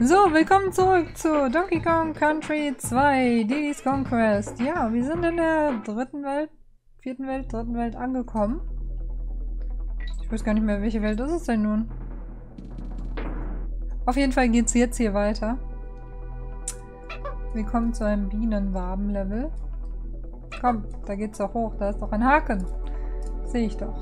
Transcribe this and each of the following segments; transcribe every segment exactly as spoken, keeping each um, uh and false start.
So, willkommen zurück zu Donkey Kong Country zwei, Diddy's Conquest. Ja, wir sind in der dritten Welt, vierten Welt, dritten Welt angekommen. Ich weiß gar nicht mehr, welche Welt ist es denn nun. Auf jeden Fall geht es jetzt hier weiter. Wir kommen zu einem Bienenwaben-Level. Komm, da geht's doch hoch, da ist doch ein Haken. Sehe ich doch.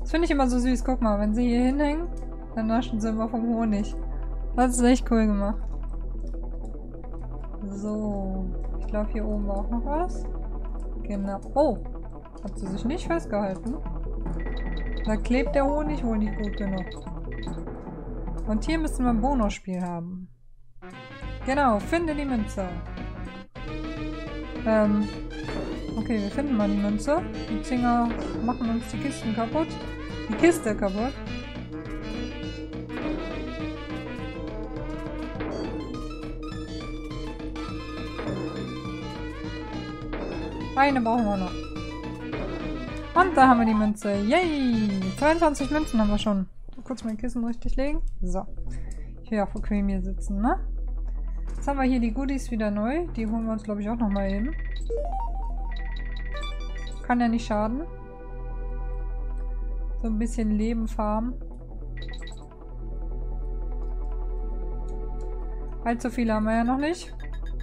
Das finde ich immer so süß. Guck mal, wenn sie hier hinhängen, dann naschen sie immer vom Honig. Das ist echt cool gemacht. So, ich glaube hier oben war auch noch was. Genau. Oh, hat sie sich nicht festgehalten. Da klebt der Honig wohl nicht gut genug. Und hier müssen wir ein Bonusspiel haben. Genau, finde die Münze. Ähm, okay, wir finden mal die Münze. Die Zinger machen uns die Kisten kaputt. Die Kiste kaputt. Eine brauchen wir noch. Und da haben wir die Münze. Yay! zweiundzwanzig Münzen haben wir schon. Kurz mein Kissen richtig legen. So. Ich will auch bequem hier sitzen, ne? Jetzt haben wir hier die Goodies wieder neu. Die holen wir uns, glaube ich, auch nochmal eben. Kann ja nicht schaden. So ein bisschen Leben farmen. Allzu viele haben wir ja noch nicht.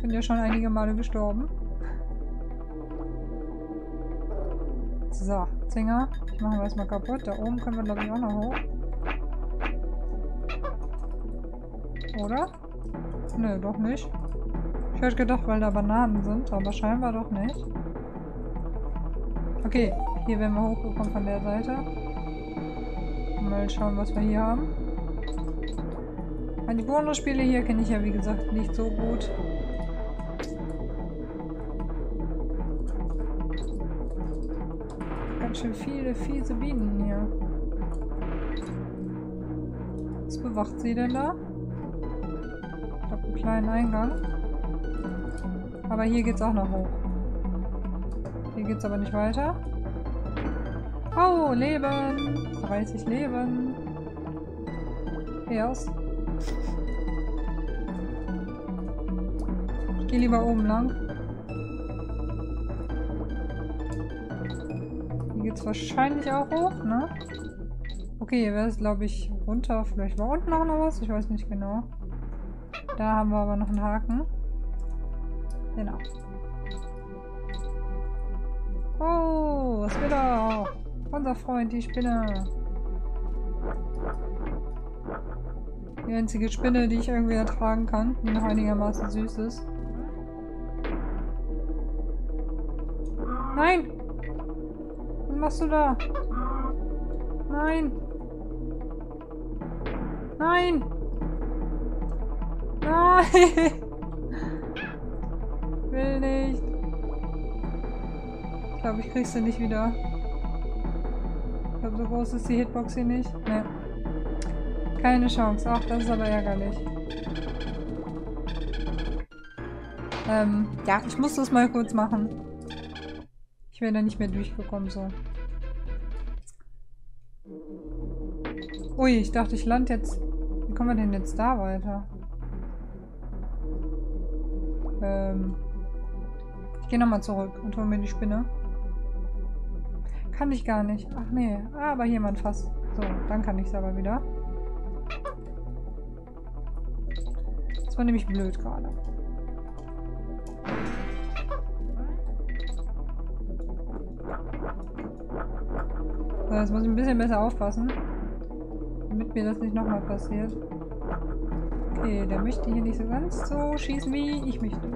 Bin ja schon einige Male gestorben. So, Zinger. Ich mache erstmal kaputt. Da oben können wir, glaube ich, auch noch hoch. Oder? Nö, doch nicht. Ich hätte gedacht, weil da Bananen sind, aber scheinbar doch nicht. Okay, hier werden wir hochgekommen von der Seite. Mal schauen, was wir hier haben. Die Bonusspiele hier kenne ich ja, wie gesagt, nicht so gut. Ganz schön viele fiese Bienen hier. Was bewacht sie denn da? Einen kleinen Eingang. Aber hier geht's auch noch hoch. Hier geht's aber nicht weiter. Oh, Leben! dreißig Leben. Erst. Ich gehe lieber oben lang. Hier geht's wahrscheinlich auch hoch, ne? Okay, hier wäre es, glaube ich, runter. Vielleicht war unten auch noch was. Ich weiß nicht genau. Da haben wir aber noch einen Haken. Genau. Oh, was will er? Unser Freund, die Spinne. Die einzige Spinne, die ich irgendwie ertragen kann, die noch einigermaßen süß ist. Nein! Was machst du da? Nein! Nein! Nein! Will nicht. Ich glaube, ich krieg sie nicht wieder. Ich glaube, so groß ist die Hitbox hier nicht. Ne. Keine Chance. Ach, das ist aber ärgerlich. Ähm, ja, ich muss das mal kurz machen. Ich wäre da nicht mehr durchgekommen, so. Ui, ich dachte, ich lande jetzt. Wie kommen wir denn jetzt da weiter? Ich gehe nochmal zurück und hole mir die Spinne. Kann ich gar nicht. Ach nee, aber hier mein Fass. So, dann kann ich es aber wieder. Das war nämlich blöd gerade. So, jetzt muss ich ein bisschen besser aufpassen. Damit mir das nicht nochmal passiert. Okay, der möchte hier nicht so ganz so schießen, wie ich möchte.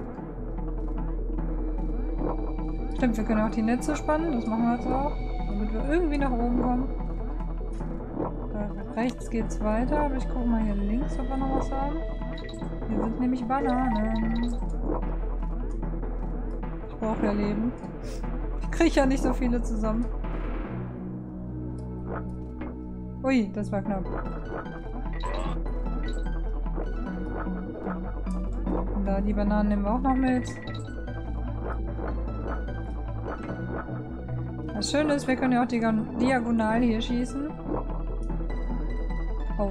Stimmt, wir können auch die Netze spannen, das machen wir jetzt auch, damit wir irgendwie nach oben kommen. Da rechts geht's weiter, aber ich gucke mal hier links, ob wir noch was haben. Hier sind nämlich Bananen. Ich brauche ja Leben. Ich kriege ja nicht so viele zusammen. Ui, das war knapp. Da, die Bananen nehmen wir auch noch mit. Das Schöne ist, wir können ja auch diagonal hier schießen. Oh.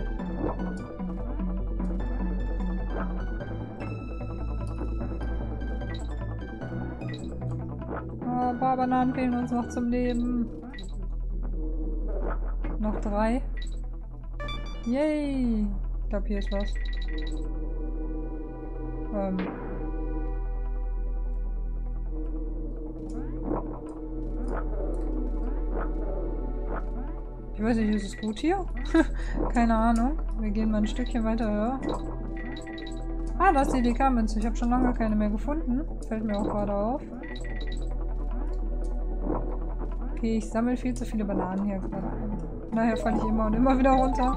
Oh, ein paar Bananen fehlen uns noch zum Leben. Noch drei. Yay! Ich glaube, hier ist was. Ähm. Ich weiß nicht, ist es gut hier? Keine Ahnung. Wir gehen mal ein Stückchen weiter höher. Ah, da ist die Dekan-Münze. Ich habe schon lange keine mehr gefunden. Fällt mir auch gerade auf. Okay, ich sammle viel zu viele Bananen hier gerade ein. Naja, falle ich immer und immer wieder runter.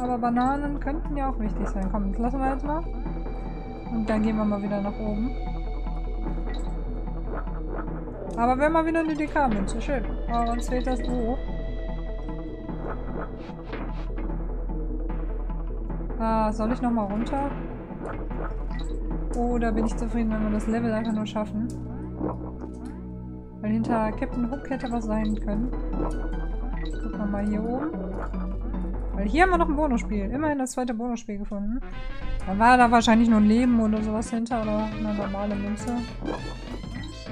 Aber Bananen könnten ja auch wichtig sein. Komm, das lassen wir jetzt mal. Und dann gehen wir mal wieder nach oben. Aber wenn mal wieder eine D K-Münze, schön. Aber uns fehlt das so. Ah, soll ich nochmal runter? Oder bin ich zufrieden, wenn wir das Level einfach nur schaffen? Weil hinter Captain Hook hätte was sein können. Gucken wir mal hier oben. Weil hier haben wir noch ein Bonusspiel. Immerhin das zweite Bonusspiel gefunden. Dann war da wahrscheinlich nur ein Leben oder sowas hinter oder eine normale Münze.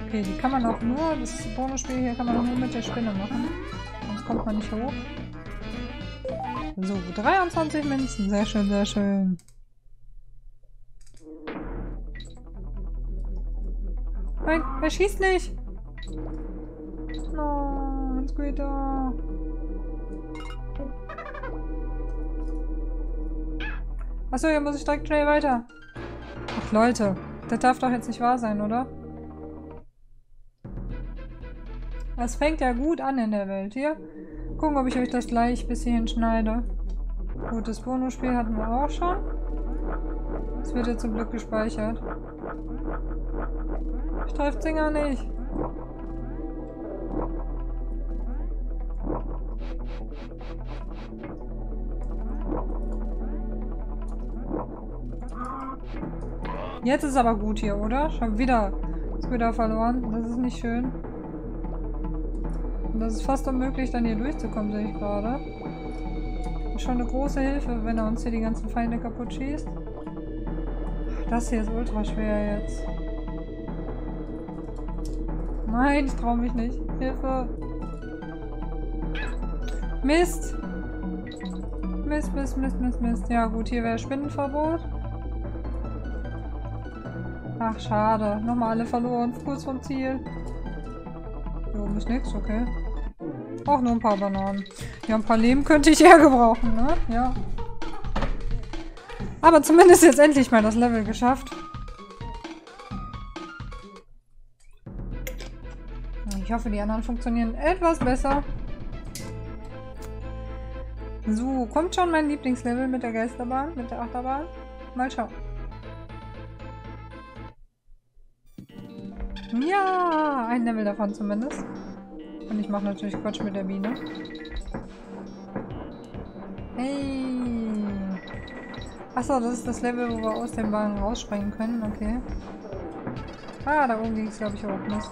Okay, die kann man auch nur, das Bonusspiel hier kann man auch nur mit der Spinne machen. Sonst kommt man nicht hoch. So, dreiundzwanzig Münzen. Sehr schön, sehr schön. Nein, er schießt nicht. No, jetzt geht er. Achso, hier muss ich direkt schnell weiter. Ach Leute, das darf doch jetzt nicht wahr sein, oder? Das fängt ja gut an in der Welt hier. Gucken, ob ich euch das gleich bis hierhin schneide. Gut, das Bonusspiel hatten wir auch schon. Das wird jetzt zum Glück gespeichert. Ich treffe Zinger nicht. Jetzt ist aber gut hier, oder? Schon wieder. Ist wieder verloren. Das ist nicht schön. Und das ist fast unmöglich, dann hier durchzukommen, sehe ich gerade. Ist schon eine große Hilfe, wenn er uns hier die ganzen Feinde kaputt schießt. Das hier ist ultra schwer jetzt. Nein, ich traue mich nicht. Hilfe! Mist! Mist, Mist, Mist, Mist, Mist. Ja gut, hier wäre Spinnenverbot. Ach, schade. Nochmal alle verloren. Kurz vom Ziel. Hier oben ist nichts, okay. Auch nur ein paar Bananen. Ja, ein paar Leben könnte ich eher gebrauchen, ne? Ja. Aber zumindest jetzt endlich mal das Level geschafft. Ich hoffe, die anderen funktionieren etwas besser. So, kommt schon mein Lieblingslevel mit der Geisterbahn, mit der Achterbahn. Mal schauen. Ja, ein Level davon zumindest. Und ich mache natürlich Quatsch mit der Biene. Hey. Achso, das ist das Level, wo wir aus den Wagen rausspringen können. Okay. Ah, da oben ging es, glaube ich, auch Mist.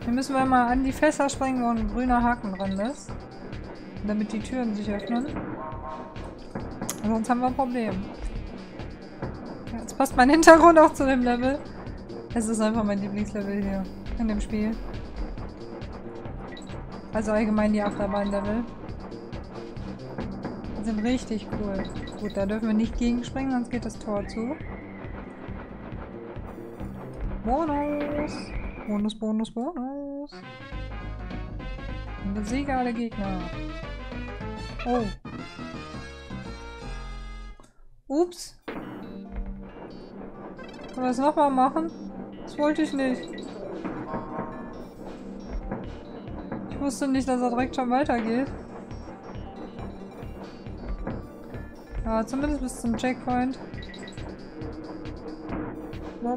Hier müssen wir mal an die Fässer springen, wo ein grüner Haken dran ist. Damit die Türen sich öffnen. Sonst haben wir ein Problem. Jetzt passt mein Hintergrund auch zu dem Level. Es ist einfach mein Lieblingslevel hier in dem Spiel. Also allgemein die Achterbahn-Level. Die sind richtig cool. Gut, da dürfen wir nicht gegenspringen, sonst geht das Tor zu. Bonus! Bonus, Bonus, Bonus! Und besiege alle Gegner. Oh! Ups! Können wir das nochmal machen? Das wollte ich nicht. Ich wusste nicht, dass er direkt schon weitergeht. Ja, zumindest bis zum Checkpoint. Ja,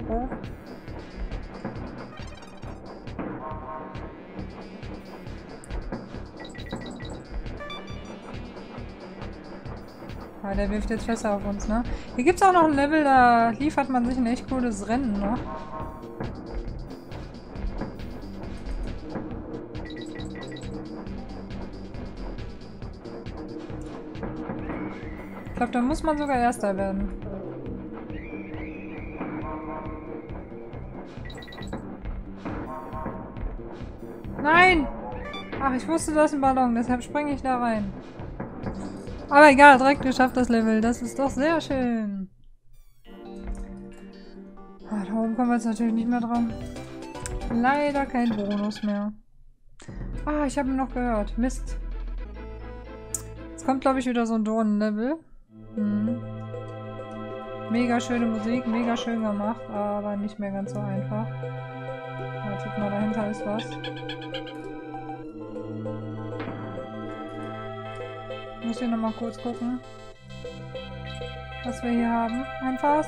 der wirft jetzt Fässer auf uns, ne? Hier gibt es auch noch ein Level, da liefert man sich ein echt cooles Rennen, ne? glaube, da muss man sogar Erster werden. Nein! Ach, ich wusste, das ist ein Ballon, deshalb springe ich da rein. Aber egal, direkt geschafft das Level. Das ist doch sehr schön. Ach, da oben kommen wir jetzt natürlich nicht mehr dran. Leider kein Bonus mehr. Ah, ich habe ihn noch gehört. Mist. Jetzt kommt, glaube ich, wieder so ein Dornen-Level. Hm. Mega schöne Musik, mega schön gemacht, aber nicht mehr ganz so einfach. Wartet mal, dahinter ist was. Ich muss hier nochmal kurz gucken, was wir hier haben. Ein Fass.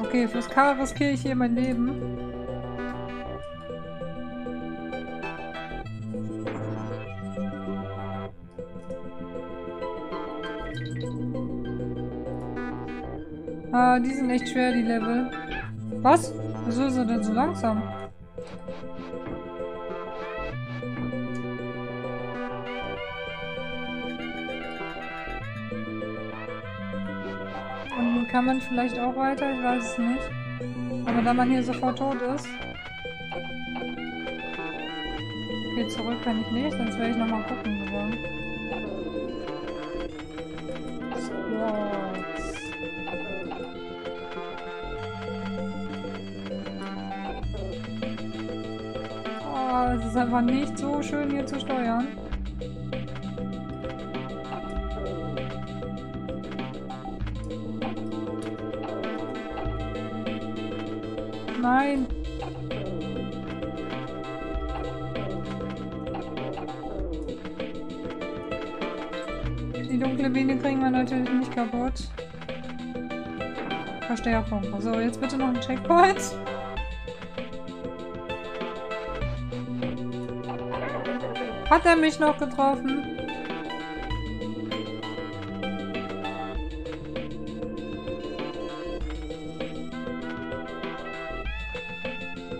Okay, fürs Karre riskiere ich hier mein Leben. Ah, die sind echt schwer, die Level. Was? Wieso ist er denn so langsam? Kann man vielleicht auch weiter? Ich weiß es nicht. Aber da man hier sofort tot ist... Okay, zurück kann ich nicht, sonst werde ich nochmal gucken gegangen. Oh, es ist einfach nicht so schön hier zu steuern. Nein! Die dunkle Biene kriegen wir natürlich nicht kaputt. Verstärkung. So, jetzt bitte noch ein Checkpoint. Hat er mich noch getroffen?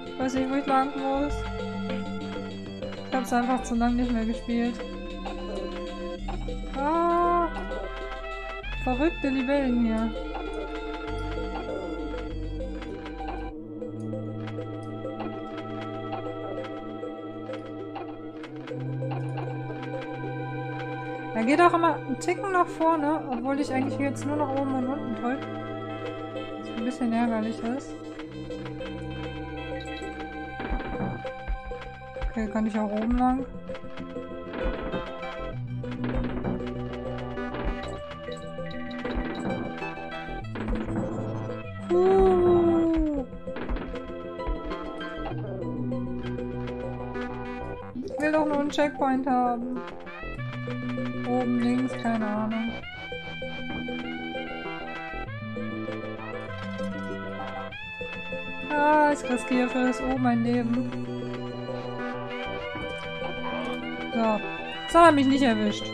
Ich weiß nicht, wo ich lang muss. Ich hab's einfach zu lange nicht mehr gespielt. Ah, verrückte Libellen hier. Er geht auch immer einen Ticken nach vorne, obwohl ich eigentlich jetzt nur nach oben und unten drücke. Was ein bisschen ärgerlich ist. Okay, kann ich auch oben lang. Uh. Ich will doch nur einen Checkpoint haben. Oben links, keine Ahnung. Ah, ich riskiere für das oben mein Leben. So, jetzt hat er mich nicht erwischt.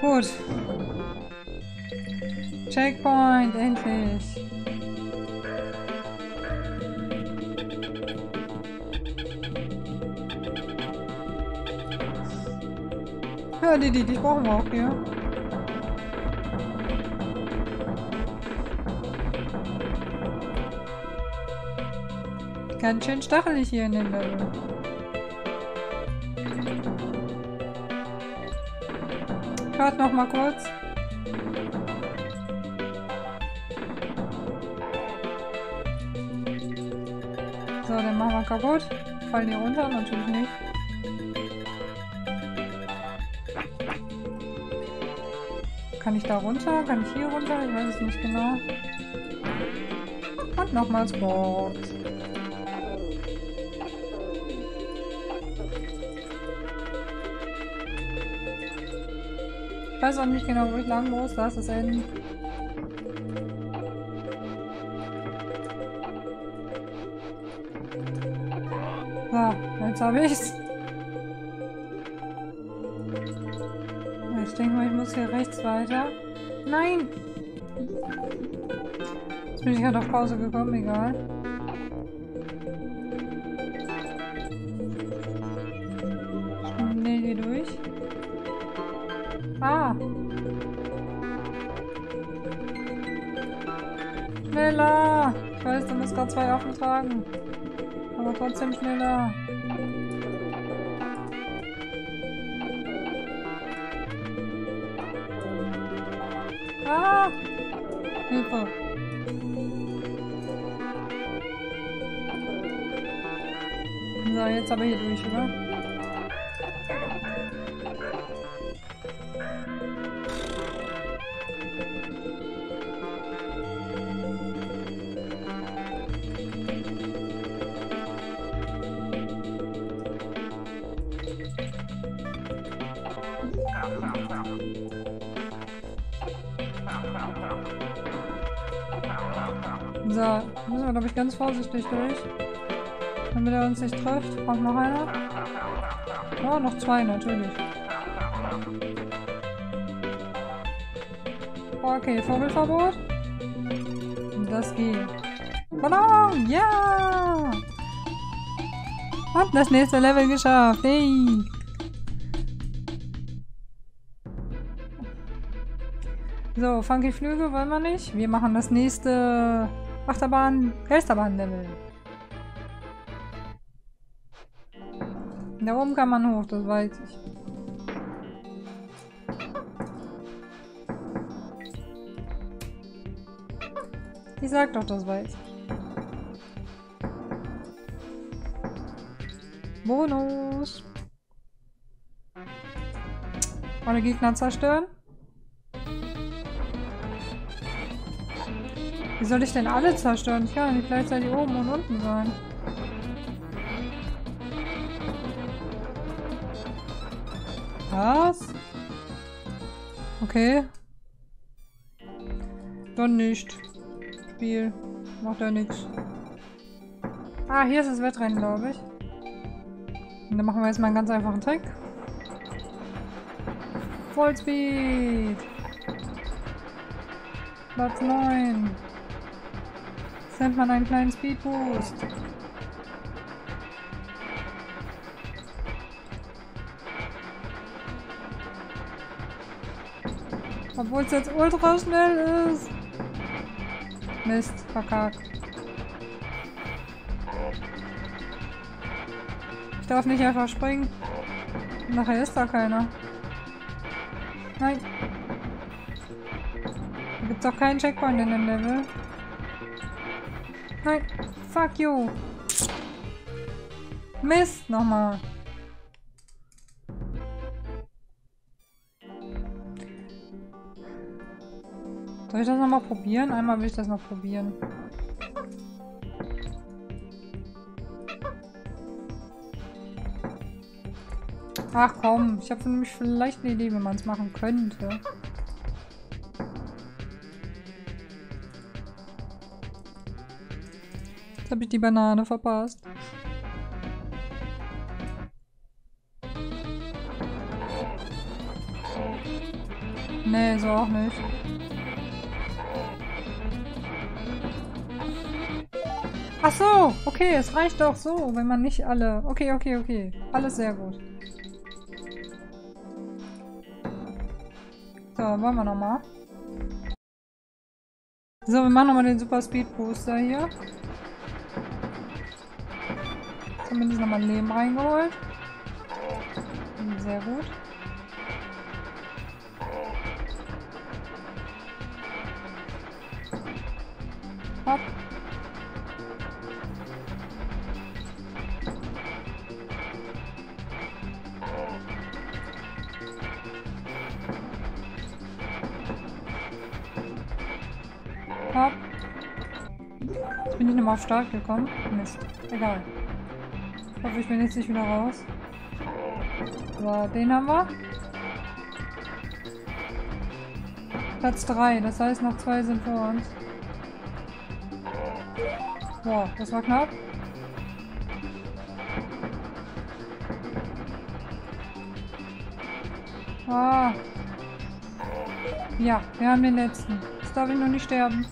Gut. Checkpoint, endlich. Ja, die, die, die brauchen wir auch hier. Ganz schön stachelig hier in den Level. Schaut noch mal kurz. So, dann machen wir kaputt. Fallen hier runter? Natürlich nicht. Kann ich da runter? Kann ich hier runter? Ich weiß es nicht genau. Und nochmals Box. Ich weiß auch nicht genau, wo ich lang muss. Lass es enden. So, jetzt habe ich's. Ich denke mal, ich muss hier rechts weiter. Nein! Jetzt bin ich gerade auf Pause gekommen, egal. Ah. Schneller! Ich weiß, du musst gerade zwei Affen tragen. Aber trotzdem schneller. Ah! Hilfe! So, jetzt aber hier durch, oder? So, müssen wir, glaube ich, ganz vorsichtig durch. Damit er uns nicht trifft. Braucht noch einer. Oh, noch zwei natürlich. Okay, Vogelverbot. Das geht. Ballon! Ja! Und das nächste Level geschafft. Hey! So, Funky Flüge wollen wir nicht. Wir machen das nächste Achterbahn, Geisterbahn-Level. Da oben kann man hoch, das weiß ich. Ich sag doch, das weiß ich. Bonus! Alle Gegner zerstören. Wie soll ich denn alle zerstören? Ich kann ja nicht gleichzeitig oben und unten sein. Was? Okay. Dann nicht. Spiel. Macht ja nichts. Ah, hier ist das Wettrennen, glaube ich. Und dann machen wir jetzt mal einen ganz einfachen Trick. Vollspeed. Platz neun. Jetzt nennt man einen kleinen Speedboost. Obwohl es jetzt ultra schnell ist. Mist, verkackt. Ich darf nicht einfach springen. Nachher ist da keiner. Nein. Da gibt's auch keinen Checkpoint in dem Level. Nein. Fuck you. Mist, nochmal. Soll ich das nochmal probieren? Einmal will ich das noch probieren. Ach komm, ich habe nämlich vielleicht eine Idee, wie man es machen könnte. Jetzt habe ich die Banane verpasst. Nee, so auch nicht. Ach so, okay, es reicht doch so, wenn man nicht alle... Okay, okay, okay. Alles sehr gut. So, wollen wir nochmal. So, wir machen nochmal den Super Speed Booster hier. Zumindest nochmal ein Leben reingeholt. Sehr gut. Hopp. Jetzt bin ich nochmal auf Start gekommen. Mist. Egal. Ich hoffe, ich bin jetzt nicht wieder raus. So, den haben wir. Platz drei. Das heißt, noch zwei sind vor uns. Boah, das war knapp. Ah. Ja, wir haben den letzten. Jetzt darf ich noch nicht sterben.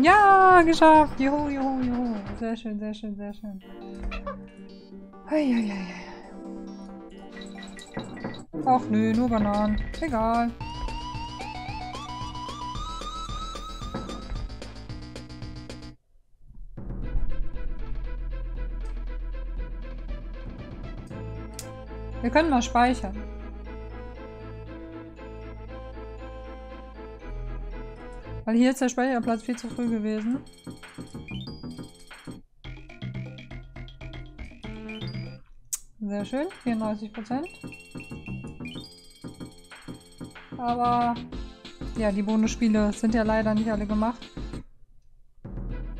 Ja, geschafft! Juhu, juhu, juhu. Sehr schön, sehr schön, sehr schön. Eieiei. Ach nö, nur Bananen. Egal. Wir können mal speichern. Weil hier ist der Speicherplatz viel zu früh gewesen. Sehr schön, vierundneunzig Prozent. Aber ja, die Bonusspiele sind ja leider nicht alle gemacht.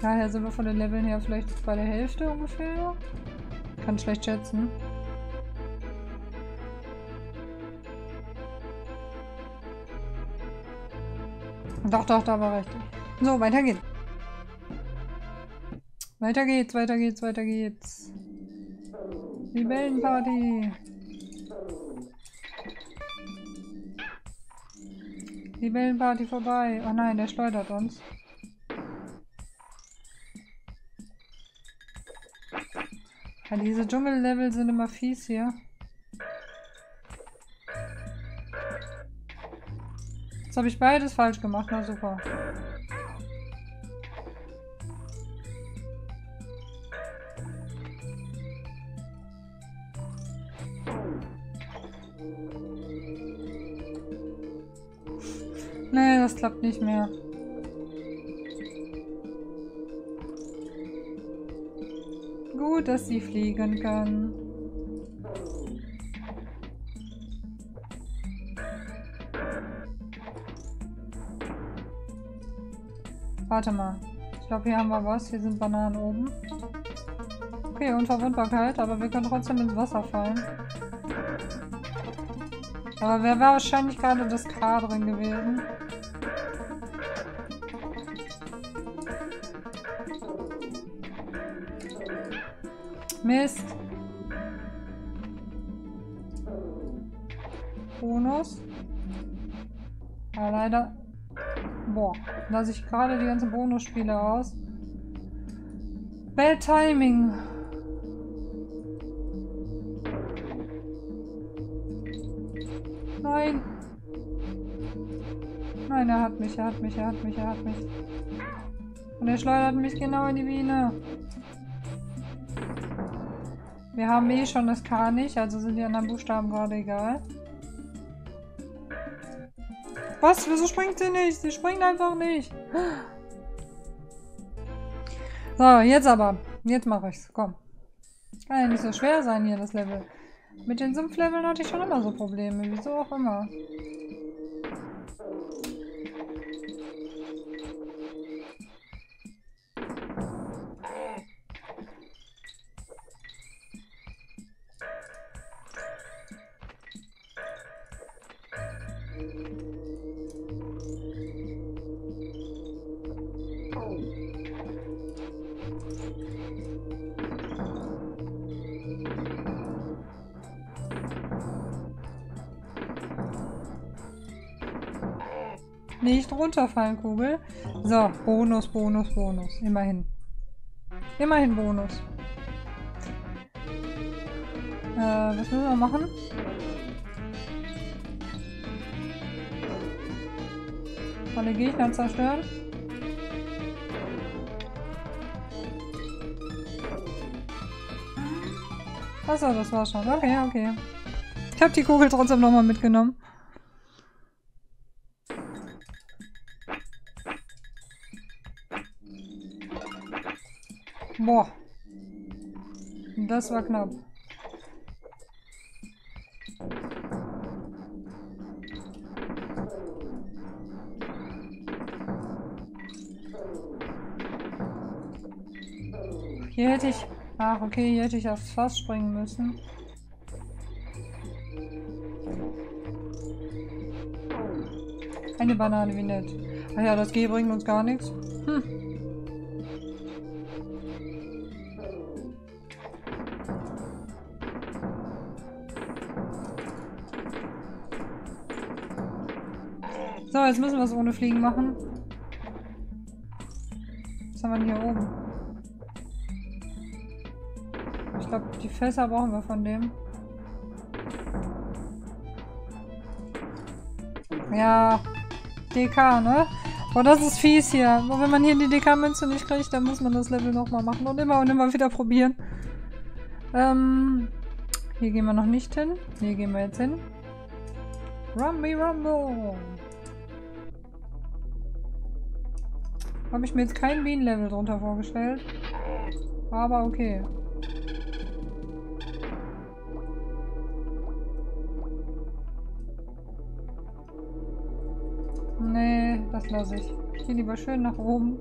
Daher sind wir von den Leveln her vielleicht bei der Hälfte ungefähr. Kann schlecht schätzen. Doch, doch, da war richtig. So, weiter geht's. Weiter geht's, weiter geht's, weiter geht's. Libellenparty. Libellenparty vorbei. Oh nein, der schleudert uns. Ja, diese Dschungellevel sind immer fies hier. Jetzt habe ich beides falsch gemacht, na super. Nee, das klappt nicht mehr. Gut, dass sie fliegen kann. Warte mal. Ich glaube, hier haben wir was. Hier sind Bananen oben. Okay, Unverwundbarkeit, aber wir können trotzdem ins Wasser fallen. Aber wer war wahrscheinlich gerade das K drin gewesen? Mist. Bonus. Aber leider... Boah, lasse ich gerade die ganzen Bonusspiele aus. Bad Timing. Nein. Nein, er hat mich, er hat mich, er hat mich, er hat mich. Und er schleudert mich genau in die Biene. Wir haben eh schon das K nicht, also sind die anderen Buchstaben gerade egal. Was? Wieso springt sie nicht? Sie springt einfach nicht. So, jetzt aber. Jetzt mache ich's. Komm. Kann ja nicht so schwer sein hier, das Level. Mit den Sumpfleveln hatte ich schon immer so Probleme, wieso auch immer. Nicht runterfallen, Kugel. So, Bonus, Bonus, Bonus. Immerhin. Immerhin Bonus. Äh, was müssen wir machen? Alle Gegner zerstören. Achso, das war's schon. Okay, okay. Ich habe die Kugel trotzdem nochmal mitgenommen. Boah. Das war knapp. Hier hätte ich... Ach, okay, hier hätte ich aufs Fass springen müssen. Eine Banane, wie nett. Ach ja, das G bringt uns gar nichts. Hm. So, jetzt müssen wir es ohne Fliegen machen. Was haben wir denn hier oben? Ich glaube, die Fässer brauchen wir von dem. Ja, D K, ne? Boah, das ist fies hier. Und wenn man hier die D K-Münze nicht kriegt, dann muss man das Level nochmal machen und immer und immer wieder probieren. Ähm, hier gehen wir noch nicht hin. Hier gehen wir jetzt hin. Rummy Rumble! Habe ich mir jetzt kein Bienenlevel drunter vorgestellt. Aber okay. Nee, das lasse ich. Ich gehe lieber schön nach oben.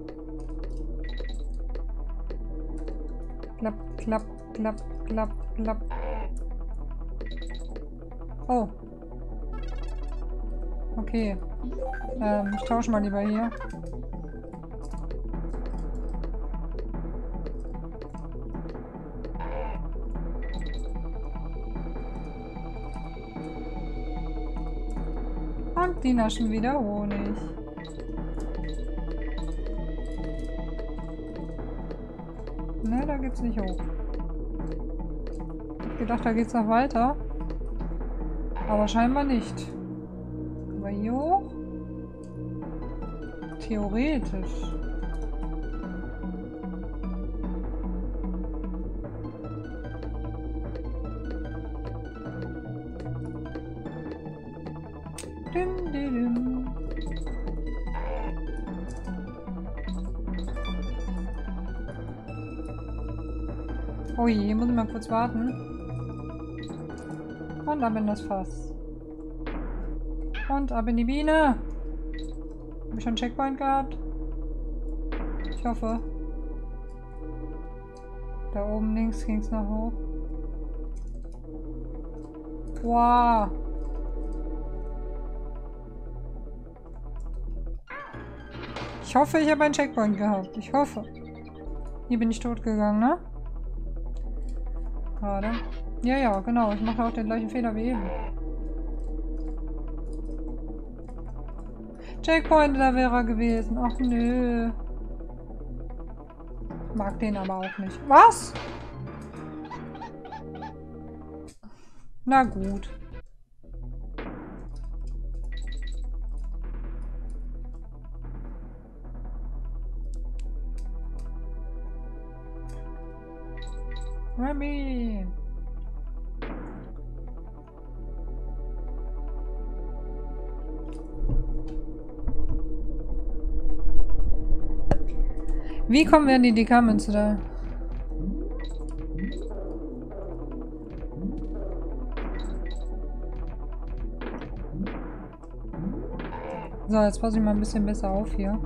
Klapp, klapp, klapp, klapp, klapp. Oh. Okay. Ähm, ich tausche mal lieber hier. Und die naschen wieder Honig. Ne, da geht's nicht hoch. Ich hab gedacht, da geht's noch weiter. Aber scheinbar nicht. Aber hier hoch? Theoretisch. Oh je, hier muss ich mal kurz warten. Und ab in das Fass. Und ab in die Biene. Hab ich schon einen Checkpoint gehabt? Ich hoffe. Da oben links ging es noch hoch. Wow. Ich hoffe, ich habe einen Checkpoint gehabt. Ich hoffe. Hier bin ich tot gegangen, ne? Gerade. Ja, ja, genau. Ich mache auch den gleichen Fehler wie eben. Checkpoint, da wäre er gewesen. Ach nö. Ich mag den aber auch nicht. Was? Na gut. Remy! Wie kommen wir an die D K-Münze da? So, jetzt passe ich mal ein bisschen besser auf hier.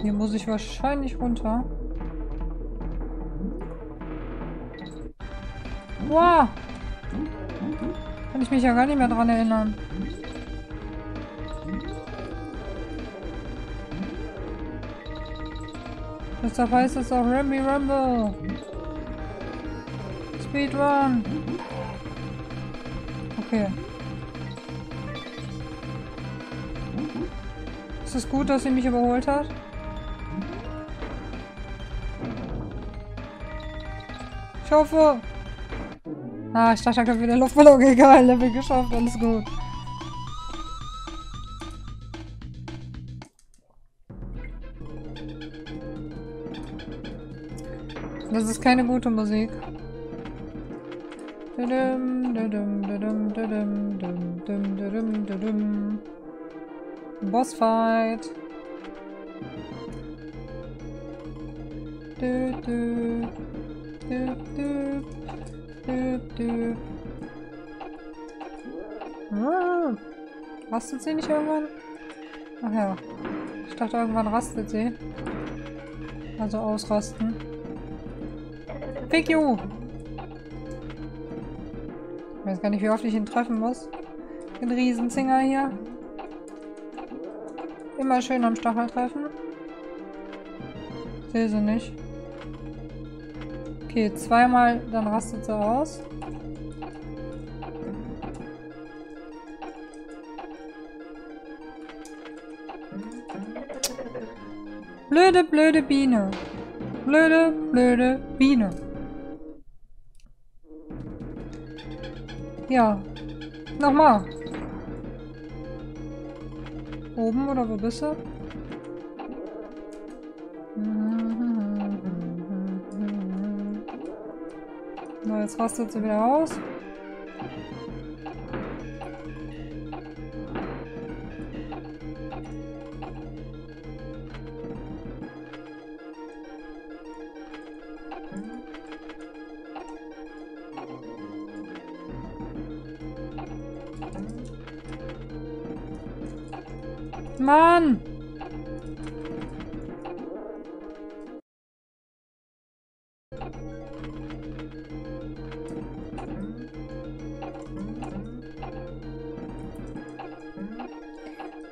Hier muss ich wahrscheinlich runter. Wow! Kann ich mich ja gar nicht mehr dran erinnern. Deshalb heißt es auch Rumble Rumble. Speedrun. Okay. Ist es gut, dass sie mich überholt hat? Ich hoffe. Ah, ich dachte, da kommt wieder Luftballon. Egal, Level geschafft, alles gut. Das ist keine gute Musik. Bossfight. Düb, düb, düb, düb. Hm. Rastet sie nicht irgendwann? Ach ja. Ich dachte, irgendwann rastet sie. Also ausrasten. Pick you! Ich weiß gar nicht, wie oft ich ihn treffen muss. Den Riesenzinger hier. Immer schön am Stachel treffen. Sehe sie nicht. Okay, zweimal, dann rastet sie aus. Blöde, blöde Biene. Blöde, blöde Biene. Ja. Nochmal. Oben oder wo bist du? Na, jetzt rastet sie wieder aus. Mann!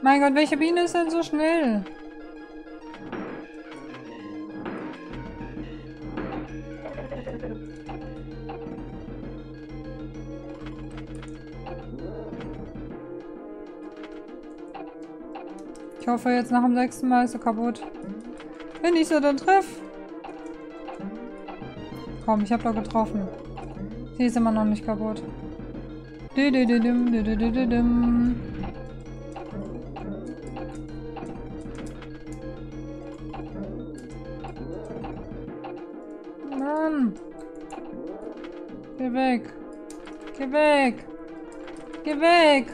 Mein Gott, welche Biene ist denn so schnell? Ich hoffe, jetzt nach dem sechsten Mal ist er kaputt. Wenn ich sie dann treffe. Komm, ich habe da getroffen. Sie ist immer noch nicht kaputt. Mann! Geh weg! Geh weg! Geh weg!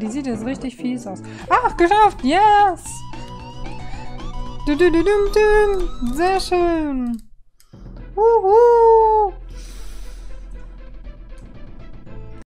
Die sieht jetzt richtig fies aus. Ach, geschafft! Yes! Du, du, du, dum, dum. Sehr schön! Uhu.